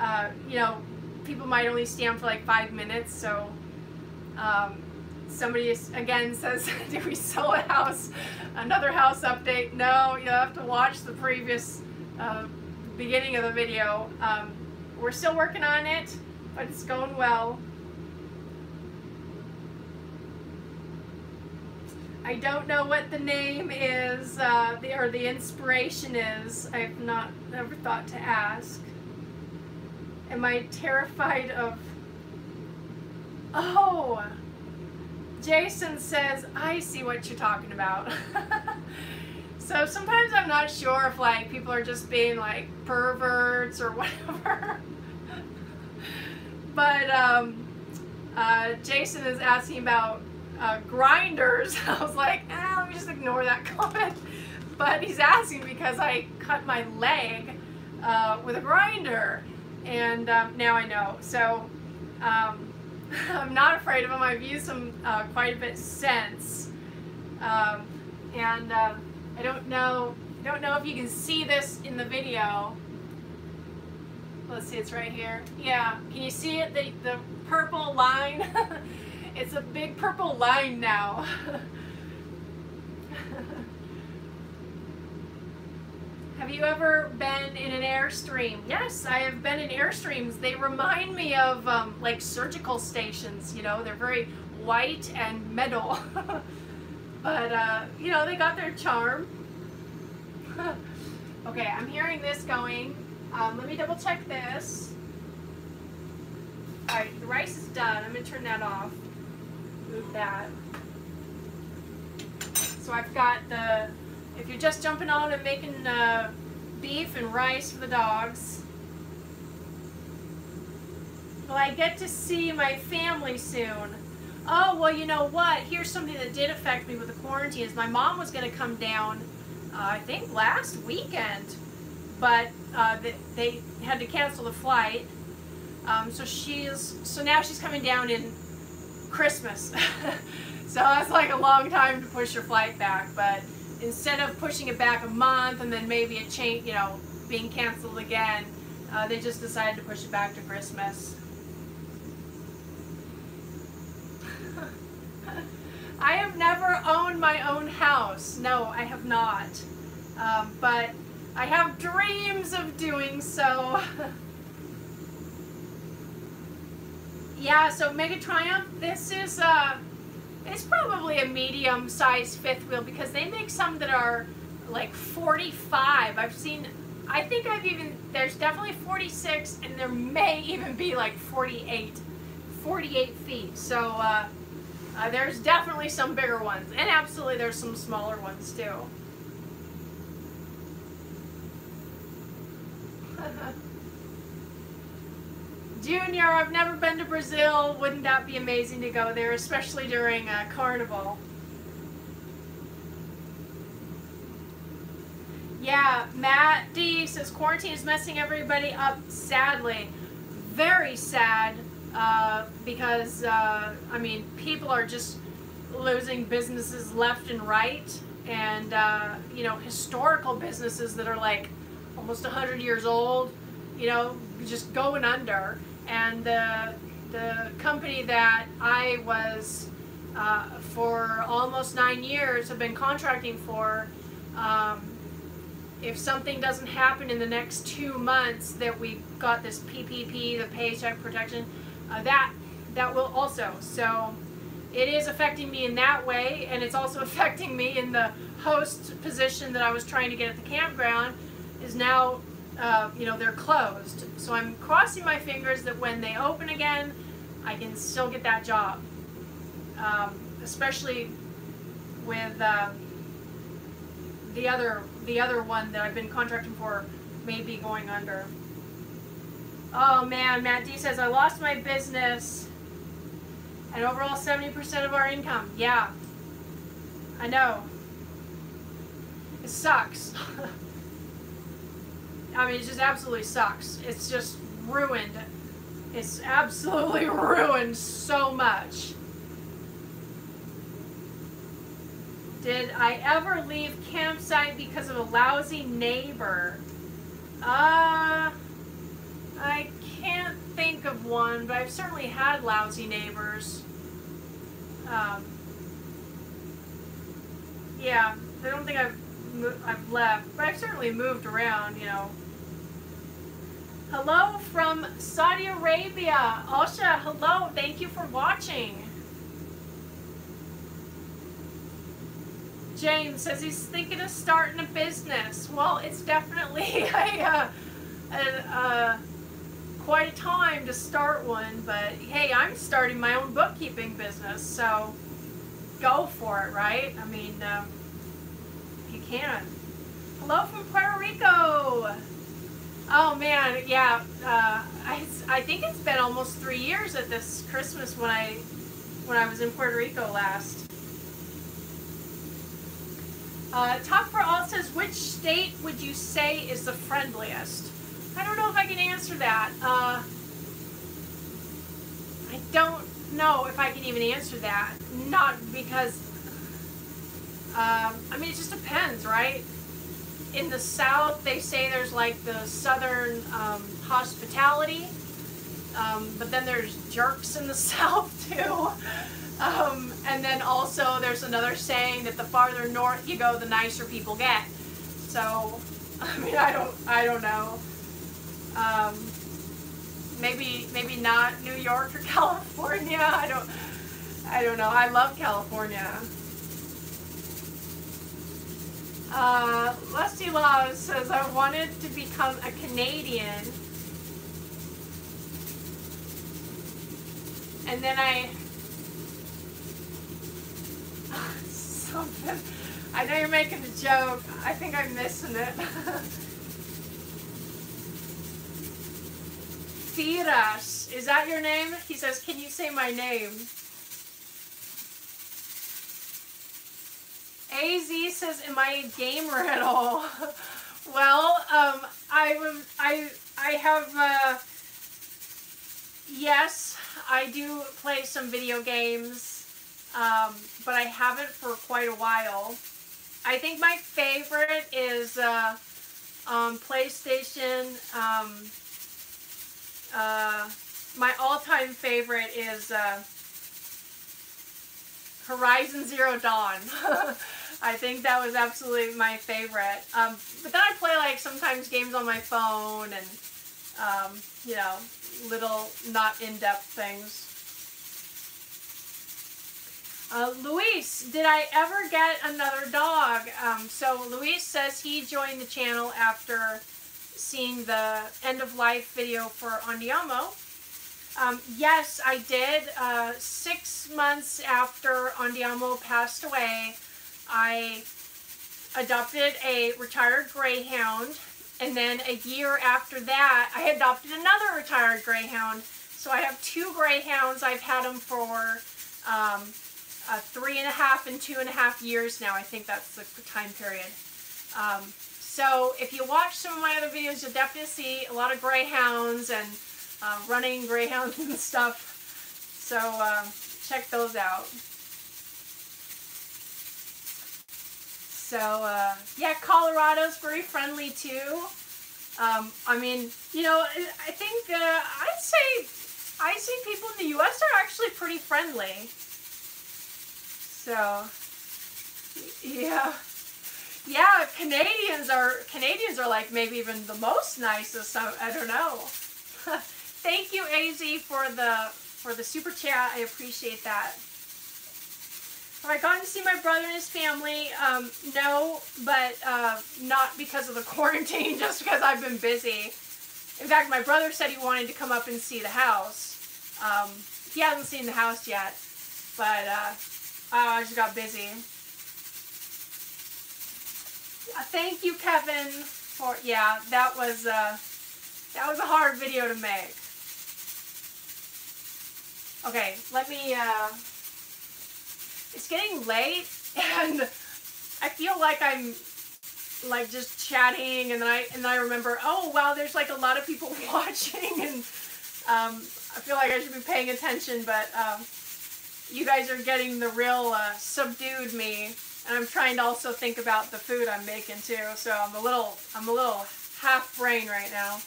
uh, you know, people might only stay on for like five minutes. So um, somebody again says, "Do we sell a house? Another house update?" No, you'll have to watch the previous uh, beginning of the video. Um, we're still working on it, but it's going well. I don't know what the name is, uh, the, or the inspiration is. I've not ever thought to ask. Am I terrified of... Oh! Jason says, I see what you're talking about. So sometimes I'm not sure if like people are just being like perverts or whatever. But um, uh, Jason is asking about Uh, grinders. I was like, ah, let me just ignore that comment. But he's asking because I cut my leg uh, with a grinder, and um, now I know. So um, I'm not afraid of them. I've used them uh, quite a bit since, um, and uh, I don't know. I don't know if you can see this in the video. Let's see, it's right here. Yeah, can you see it? The the purple line. It's a big purple line now. Have you ever been in an Airstream? Yes, I have been in Airstreams. They remind me of um, like surgical stations, you know, they're very white and metal. But, uh, you know, they got their charm. Okay, I'm hearing this going. Um, let me double check this. All right, the rice is done. I'm going to turn that off. Move that. So I've got the, if you're just jumping on and making uh, beef and rice for the dogs, Well, I get to see my family soon. Oh, well, you know what? Here's something that did affect me with the quarantine is my mom was going to come down, uh, I think, last weekend. But uh, they, they had to cancel the flight. Um, so she's, so now she's coming down in Christmas. So that's like a long time to push your flight back. But instead of pushing it back a month and then maybe it change, you know, being canceled again, uh, they just decided to push it back to Christmas. I have never owned my own house. No, I have not. Um, but I have dreams of doing so. Yeah, so Mega Triumph, this is uh, it's probably a medium-sized fifth wheel because they make some that are like forty-five. I've seen, I think I've even, there's definitely forty-six and there may even be like forty-eight, forty-eight feet. So, uh, Uh, there's definitely some bigger ones, and absolutely there's some smaller ones too. Junior, I've never been to Brazil. Wouldn't that be amazing to go there, especially during uh, Carnival? Yeah, Matt D says, quarantine is messing everybody up, sadly. Very sad. Uh, because, uh, I mean, people are just losing businesses left and right, and, uh, you know, historical businesses that are like almost one hundred years old, you know, just going under. And the, the company that I was, uh, for almost nine years have been contracting for, um, if something doesn't happen in the next two months that we got this P P P, the Paycheck Protection, Uh, that that will also, so it is affecting me in that way, and it's also affecting me in the host position that I was trying to get at the campground is now uh, you know, they're closed, so I'm crossing my fingers that when they open again I can still get that job, um, especially with uh, the other the other one that I've been contracting for maybe going under. Oh man, Matt D says, I lost my business and overall seventy percent of our income. Yeah, I know. It sucks. I mean, it just absolutely sucks. It's just ruined. It's absolutely ruined so much. Did I ever leave campsite because of a lousy neighbor? Uh... I can't think of one, but I've certainly had lousy neighbors. Um, yeah, I don't think I've I've left, but I've certainly moved around, you know. Hello from Saudi Arabia. Asha, hello. Thank you for watching. James says he's thinking of starting a business. Well, it's definitely a, a, a quite a time to start one, but hey, I'm starting my own bookkeeping business, so go for it, right? I mean, um, you can. Hello from Puerto Rico. Oh man, yeah, uh, I, I think it's been almost three years at this Christmas when I, when I was in Puerto Rico last. Uh, Talk for All says, which state would you say is the friendliest? I don't know if I can answer that. Uh, I don't know if I can even answer that. Not because, uh, I mean, it just depends, right? In the South, they say there's like the Southern um, hospitality, um, but then there's jerks in the South too. Um, and then also there's another saying that the farther north you go, the nicer people get. So, I mean, I don't, I don't know. Um, maybe, maybe not New York or California. I don't, I don't know. I love California. Uh, Lusty Love says, I wanted to become a Canadian. And then I, something, I know you're making a joke. I think I'm missing it. Firas Is that your name? He says, can you say my name? A Z says, am I a gamer at all? Well, um, I, I, I have, uh, yes, I do play some video games, um, but I haven't for quite a while. I think my favorite is uh, um, PlayStation. Um, uh, my all-time favorite is uh, Horizon Zero Dawn. I think that was absolutely my favorite. Um, but then I play like sometimes games on my phone and, um, you know, little not in-depth things. Uh, Luis, did I ever get another dog? Um, so Luis says he joined the channel after seeing the end of life video for Andiamo. Um, yes, I did. Uh, six months after Andiamo passed away, I adopted a retired greyhound, and then a year after that I adopted another retired greyhound. So I have two greyhounds. I've had them for um, uh, three and a half and two and a half years now. I think that's the time period. Um, so if you watch some of my other videos, you'll definitely see a lot of greyhounds and uh, running greyhounds and stuff. So uh, check those out. So, uh, yeah, Colorado's very friendly, too. Um, I mean, you know, I think, uh, I'd say, I see people in the U S are actually pretty friendly. So, yeah. Yeah, Canadians are, Canadians are like maybe even the most nicest, I, I don't know. Thank you, A Z, for the, for the super chat. I appreciate that. Have I gotten to see my brother and his family? Um, no, but uh, not because of the quarantine, just because I've been busy. In fact, my brother said he wanted to come up and see the house. Um, he hasn't seen the house yet, but uh, I just got busy. Uh, thank you, Kevin, for, yeah, that was, uh, that was a hard video to make. Okay, let me... Uh, It's getting late, and I feel like I'm like just chatting, and then I and then I remember, oh wow, there's like a lot of people watching, and um, I feel like I should be paying attention, but um, you guys are getting the real uh, subdued me, and I'm trying to also think about the food I'm making too, so I'm a little I'm a little half brain right now.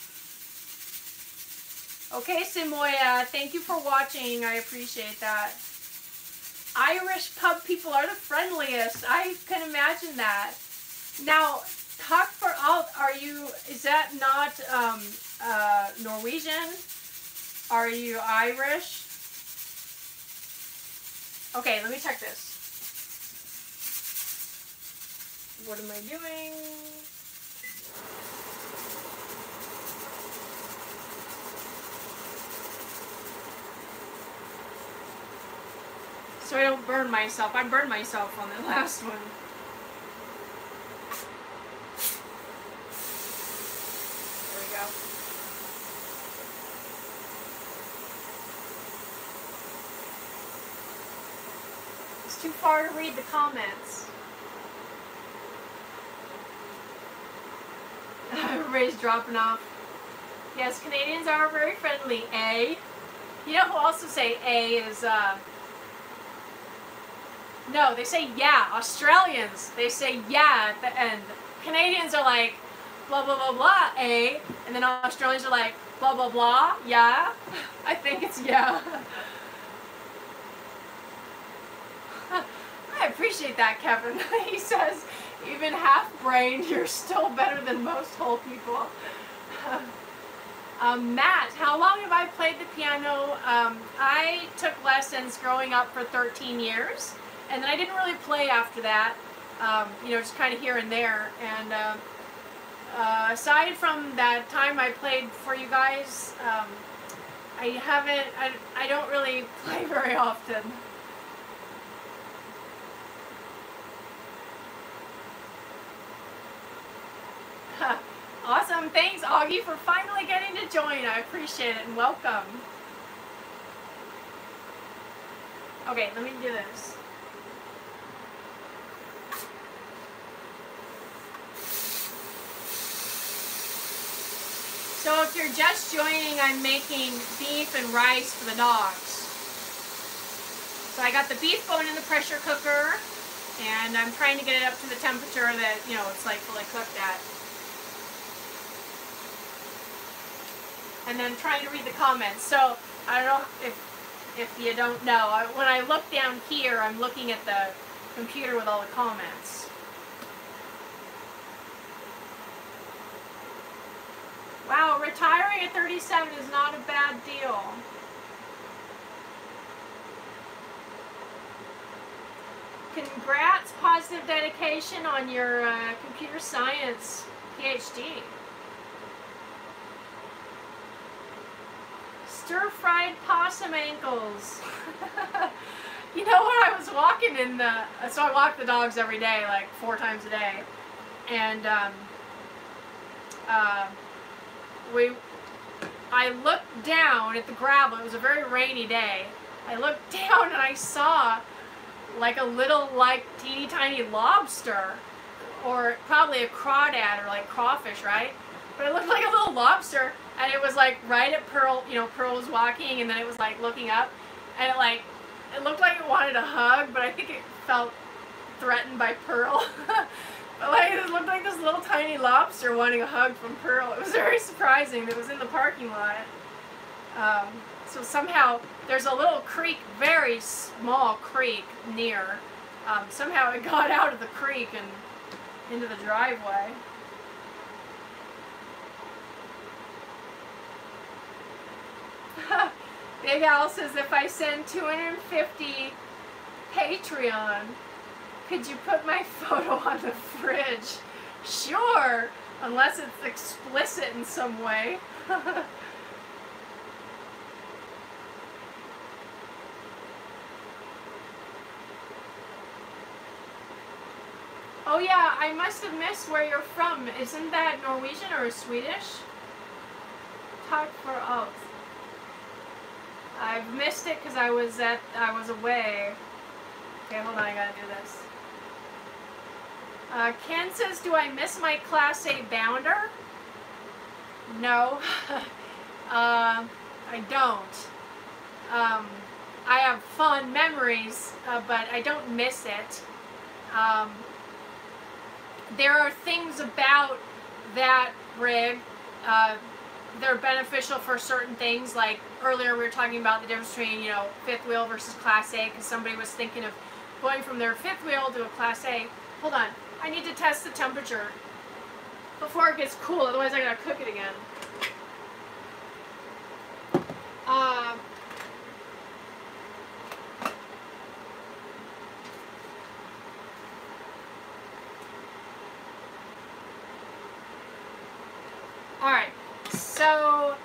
Okay, Simoya, thank you for watching. I appreciate that. Irish pub people are the friendliest. I can imagine that. Now, cock for alt, are you, is that not um, uh, Norwegian? Are you Irish? Okay, let me check this. What am I doing? So I don't burn myself. I burned myself on the last one. There we go. It's too far to read the comments. Everybody's dropping off. Yes, Canadians are very friendly, eh? You know who also say eh is, uh, no, they say yeah. Australians, they say yeah at the end. Canadians are like, blah, blah, blah, blah, eh? And then Australians are like, blah, blah, blah, yeah? I think it's yeah. I appreciate that, Kevin. He says, even half-brained, you're still better than most whole people. Um, Matt, how long have I played the piano? Um, I took lessons growing up for thirteen years. And then I didn't really play after that, um, you know, just kind of here and there. And uh, uh, aside from that time I played for you guys, um, I haven't, I, I don't really play very often. Awesome, thanks Augie for finally getting to join. I appreciate it and welcome. Okay, let me do this. So if you're just joining, I'm making beef and rice for the dogs. So I got the beef bone in the pressure cooker, and I'm trying to get it up to the temperature that, you know, it's like fully cooked at. And then trying to read the comments. So I don't know if if you don't know, I, when I look down here, I'm looking at the computer with all the comments. Wow, retiring at thirty-seven is not a bad deal. Congrats, positive dedication on your uh, computer science PhD. Stir-fried possum ankles. You know what, I was walking in the, so I walk the dogs every day, like four times a day, and um, uh, we, I looked down at the gravel. It was a very rainy day. I looked down and I saw like a little, like, teeny tiny lobster, or probably a crawdad, or like crawfish, right? But it looked like a little lobster, and it was like right at Pearl, you know, Pearl was walking, and then it was like looking up, and it like, it looked like it wanted a hug, but I think it felt threatened by Pearl. But like, it looked like this little tiny lobster wanting a hug from Pearl. It was very surprising. It was in the parking lot. Um, so somehow, there's a little creek, very small creek near. Um, somehow it got out of the creek and into the driveway. Big Al says, if I send two hundred fifty Patreon, could you put my photo on the fridge? Sure, unless it's explicit in some way. Oh yeah, I must have missed where you're from. Isn't that Norwegian or Swedish? Talk for us. I've missed it because I was at, I was away. Okay, hold on, I gotta do this. Uh, Ken says, do I miss my Class A bounder? No. uh, I don't. Um, I have fond memories, uh, but I don't miss it. Um, there are things about that rig, uh, they're beneficial for certain things, like earlier we were talking about the difference between, you know, fifth wheel versus Class A, because somebody was thinking of going from their fifth wheel to a Class A. Hold on, I need to test the temperature before it gets cool, otherwise I gotta cook it again. Uh, all right. So,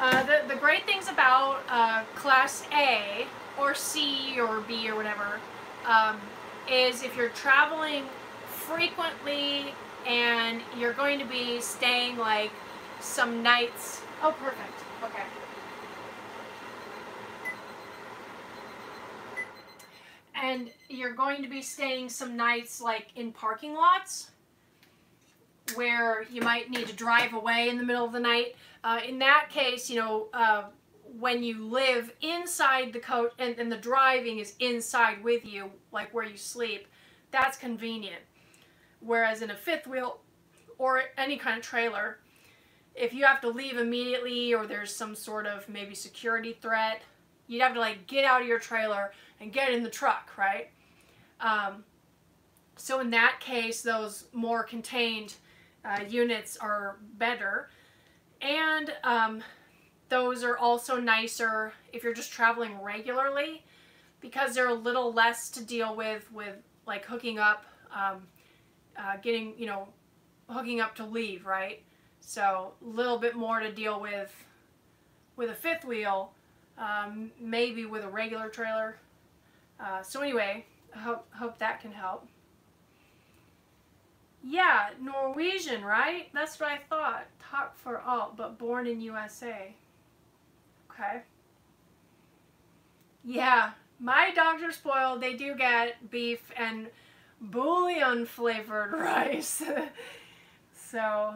uh, the, the great things about uh, Class A, or C, or B, or whatever, um, is if you're traveling frequently and you're going to be staying, like, some nights... Oh, perfect. Okay. And you're going to be staying some nights, like, in parking lots, where you might need to drive away in the middle of the night. Uh, in that case, you know, uh, when you live inside the coach and, and the driving is inside with you, like where you sleep, that's convenient. Whereas in a fifth wheel or any kind of trailer, if you have to leave immediately or there's some sort of maybe security threat, you'd have to like get out of your trailer and get in the truck, right? Um, so in that case, those more contained Uh, units are better, and um, those are also nicer if you're just traveling regularly, because they're a little less to deal with with like hooking up, um, uh, getting, you know, hooking up to leave, right? So a little bit more to deal with with a fifth wheel, um, maybe with a regular trailer. Uh, so anyway, I hope, hope that can help. Yeah, Norwegian, right? That's what I thought. Talk for all, but born in U S A. Okay. Yeah, my dogs are spoiled. They do get beef and bouillon flavored rice. So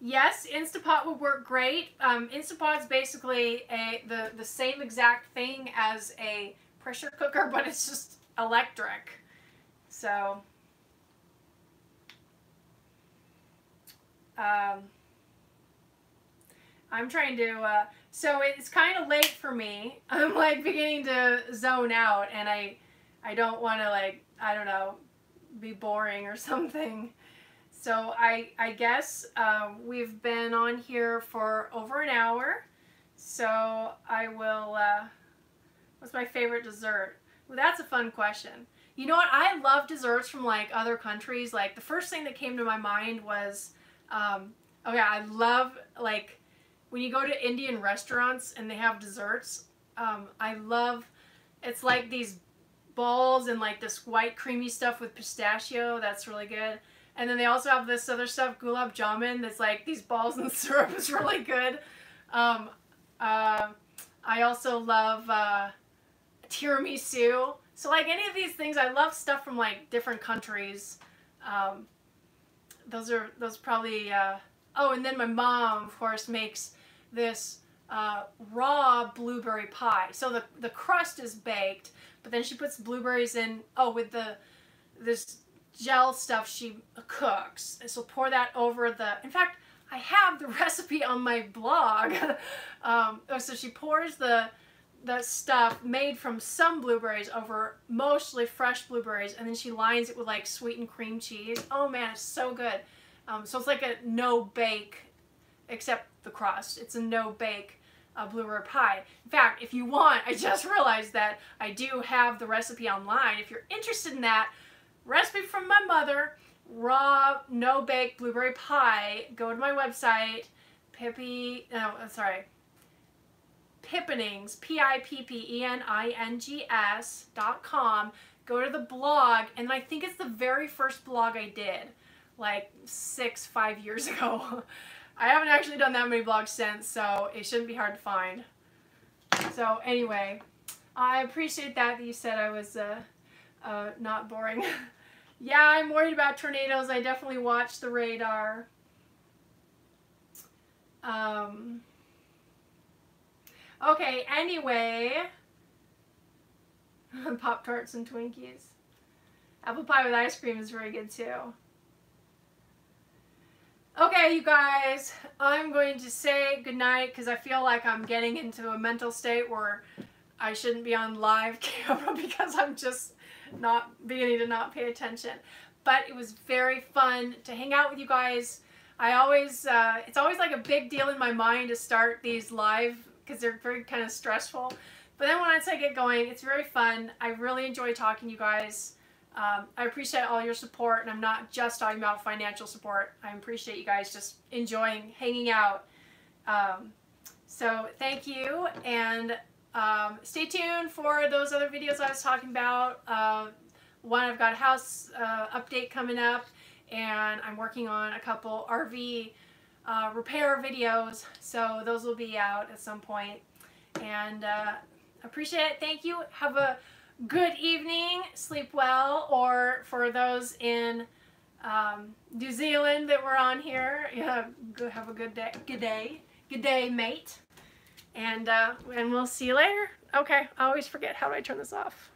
yes, Instapot would work great. Um, Instapot's basically a the, the same exact thing as a pressure cooker, but it's just electric. So um, I'm trying to, uh, so it's kind of late for me. I'm like beginning to zone out, and I, I don't want to, like, I don't know, be boring or something. So I, I guess uh, we've been on here for over an hour. So I will, uh, what's my favorite dessert? Well, that's a fun question. You know what? I love desserts from like other countries. Like the first thing that came to my mind was, um, oh yeah, I love like when you go to Indian restaurants and they have desserts. Um, I love, it's like these balls and like this white creamy stuff with pistachio. That's really good. And then they also have this other stuff, gulab jamun, that's like these balls and syrup is really good. Um, uh, I also love uh, tiramisu. So like any of these things, I love stuff from like different countries. Um, those are, those probably, uh, oh, and then my mom, of course, makes this uh, raw blueberry pie. So the, the crust is baked, but then she puts blueberries in, oh, with the, this, gel stuff she cooks. So pour that over the, in fact, I have the recipe on my blog. um, so she pours the, the stuff made from some blueberries over mostly fresh blueberries, and then she lines it with like sweetened cream cheese. Oh man, it's so good. Um, so it's like a no-bake, except the crust. It's a no-bake uh, blueberry pie. In fact, if you want, I just realized that I do have the recipe online. If you're interested in that, recipe from my mother, raw, no-bake blueberry pie. Go to my website, Pippi, no, I'm sorry, Pippenings, P I P P E N I N G S dot com. Go to the blog, and I think it's the very first blog I did, like six, five years ago. I haven't actually done that many blogs since, so it shouldn't be hard to find. So anyway, I appreciate that you said I was uh, uh, not boring. Yeah, I'm worried about tornadoes. I definitely watch the radar. Um, okay, anyway. Pop-Tarts and Twinkies. Apple pie with ice cream is very good too. Okay, you guys. I'm going to say goodnight because I feel like I'm getting into a mental state where I shouldn't be on live camera because I'm just not beginning to not pay attention. But it was very fun to hang out with you guys. I always, uh, it's always like a big deal in my mind to start these live because they're very kind of stressful. But then once I get going, it's very fun. I really enjoy talking to you guys. Um, I appreciate all your support, and I'm not just talking about financial support. I appreciate you guys just enjoying hanging out. Um, so thank you, and Um, stay tuned for those other videos I was talking about. Uh, one, I've got a house uh, update coming up, and I'm working on a couple R V uh, repair videos, so those will be out at some point. And uh, appreciate it. Thank you. Have a good evening. Sleep well, or for those in um, New Zealand that were on here, yeah, have a good day. Good day. Good day, mate. And, uh, and we'll see you later. Okay, I always forget. How do I turn this off?